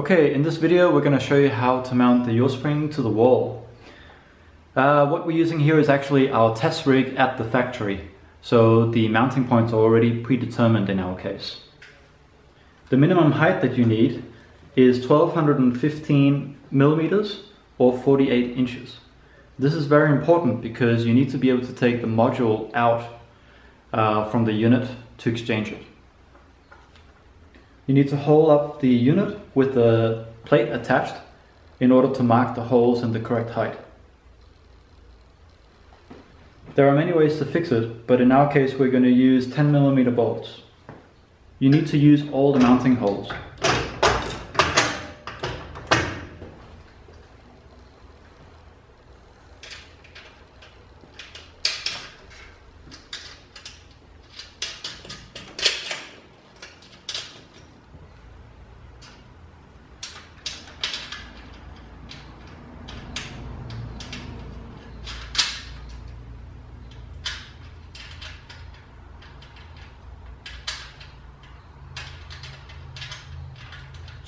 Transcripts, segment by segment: Okay, in this video we're going to show you how to mount the UrSpring to the wall. What we're using here is actually our test rig at the factory, so the mounting points are already predetermined in our case. The minimum height that you need is 1215 millimeters or 48 inches. This is very important because you need to be able to take the module out from the unit to exchange it. You need to hole up the unit with the plate attached in order to mark the holes and the correct height. There are many ways to fix it, but in our case we're going to use 10mm bolts. You need to use all the mounting holes.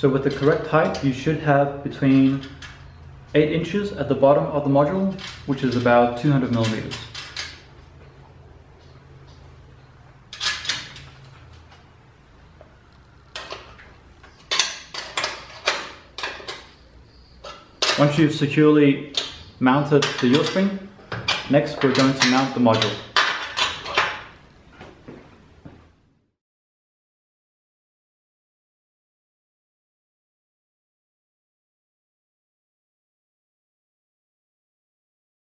So with the correct height, you should have between 8 inches at the bottom of the module, which is about 200 millimeters. Once you've securely mounted the UrSpring, next we're going to mount the module.